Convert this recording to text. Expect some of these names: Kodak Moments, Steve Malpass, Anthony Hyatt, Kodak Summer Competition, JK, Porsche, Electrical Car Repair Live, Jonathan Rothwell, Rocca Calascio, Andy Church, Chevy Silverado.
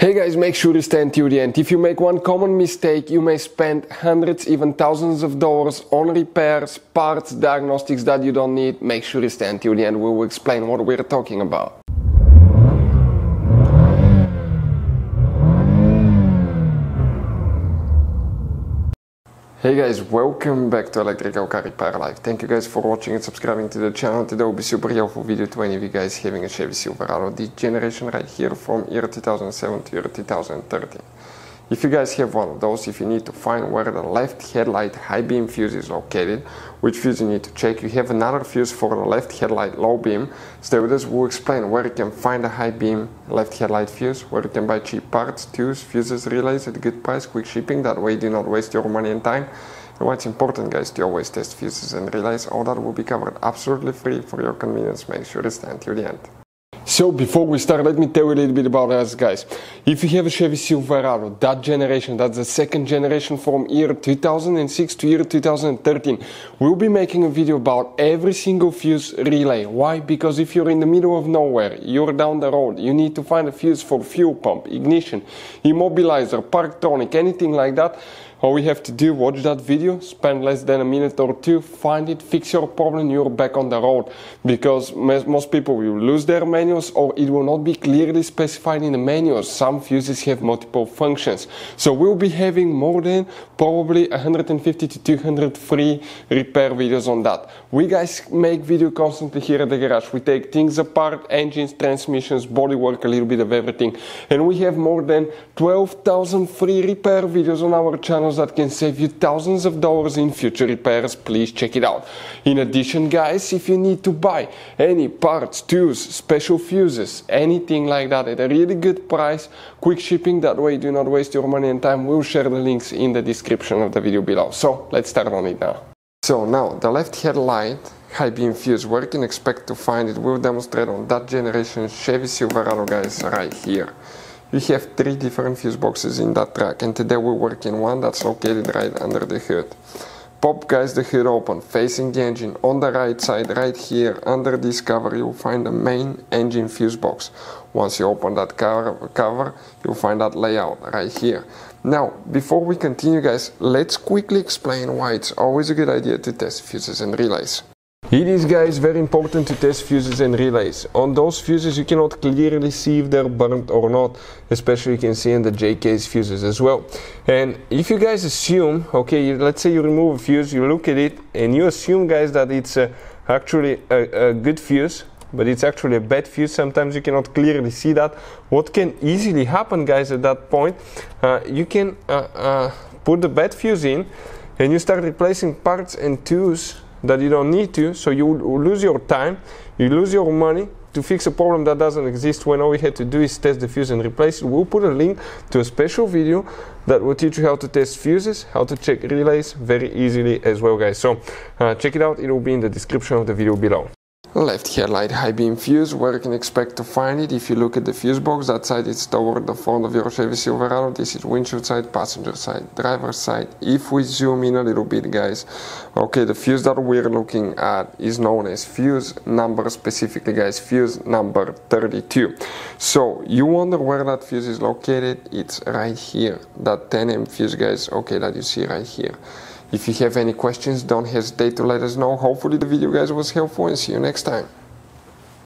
Hey guys, make sure you stand till the end. If you make one common mistake, you may spend hundreds, even thousands of dollars on repairs, parts, diagnostics that you don't need. Make sure you stand till the end. We will explain what we're talking about. Hey guys, welcome back to Electrical Car Repair Live. Thank you guys for watching and subscribing to the channel. Today will be super helpful video to any of you guys having a Chevy Silverado, this generation right here from year 2007 to year 2013. If you guys have one of those, if you need to find where the left headlight high beam fuse is located, which fuse you need to check, you have another fuse for the left headlight low beam. Stay with us, we'll explain where you can find the high beam left headlight fuse, where you can buy cheap parts, tubes, fuses, relays at a good price, quick shipping, that way you do not waste your money and time. And why it's important guys to always test fuses and relays, all that will be covered absolutely free for your convenience. Make sure to stay until the end. So before we start, let me tell you a little bit about us guys. If you have a Chevy Silverado, that generation, that's the second generation from year 2006 to year 2013, we'll be making a video about every single fuse relay. Why? Because if you're in the middle of nowhere, you're down the road, you need to find a fuse for fuel pump, ignition, immobilizer, parktonic, anything like that, all we have to do, watch that video, spend less than a minute or two, find it, fix your problem, you're back on the road. Because most people will lose their manuals or it will not be clearly specified in the manuals. Some fuses have multiple functions. So we'll be having more than probably 150 to 200 free repair videos on that. We guys make video constantly here at the garage. We take things apart, engines, transmissions, bodywork, a little bit of everything. And we have more than 12,000 free repair videos on our channel that can save you thousands of dollars in future repairs. Please check it out. In addition guys, if you need to buy any parts, tools, special fuses, anything like that at a really good price, quick shipping, that way do not waste your money and time, we'll share the links in the description of the video below. So let's start on it now. So now the left headlight high beam fuse, where you can expect to find it, we'll demonstrate on that generation Chevy Silverado guys right here. We have three different fuse boxes in that truck and today we're working one that's located right under the hood. Pop guys the hood open, facing the engine, on the right side, right here, under this cover you'll find the main engine fuse box. Once you open that cover, you'll find that layout right here. Now, before we continue guys, let's quickly explain why it's always a good idea to test fuses and relays. It is guys very important to test fuses and relays. On those fuses you cannot clearly see if they're burnt or not, especially you can see in the JK's fuses as well. And if you guys assume, okay, let's say you remove a fuse, you look at it and you assume guys that it's actually a good fuse, but it's actually a bad fuse. Sometimes you cannot clearly see that. What can easily happen guys at that point, you can put the bad fuse in and you start replacing parts and tools that you don't need to, so you lose your time, you lose your money to fix a problem that doesn't exist when all we had to do is test the fuse and replace it. We'll put a link to a special video that will teach you how to test fuses, how to check relays very easily as well guys. So check it out, it will be in the description of the video below. Left headlight high beam fuse, where you can expect to find it. If you look at the fuse box, that side is toward the front of your Chevy Silverado. This is windshield side, passenger side, driver's side. If we zoom in a little bit guys, okay, the fuse that we're looking at is known as fuse number, specifically guys, fuse number 32. So you wonder where that fuse is located, it's right here, that 10 amp fuse guys, okay, that you see right here. If you have any questions, don't hesitate to let us know. Hopefully the video guys was helpful and see you next time.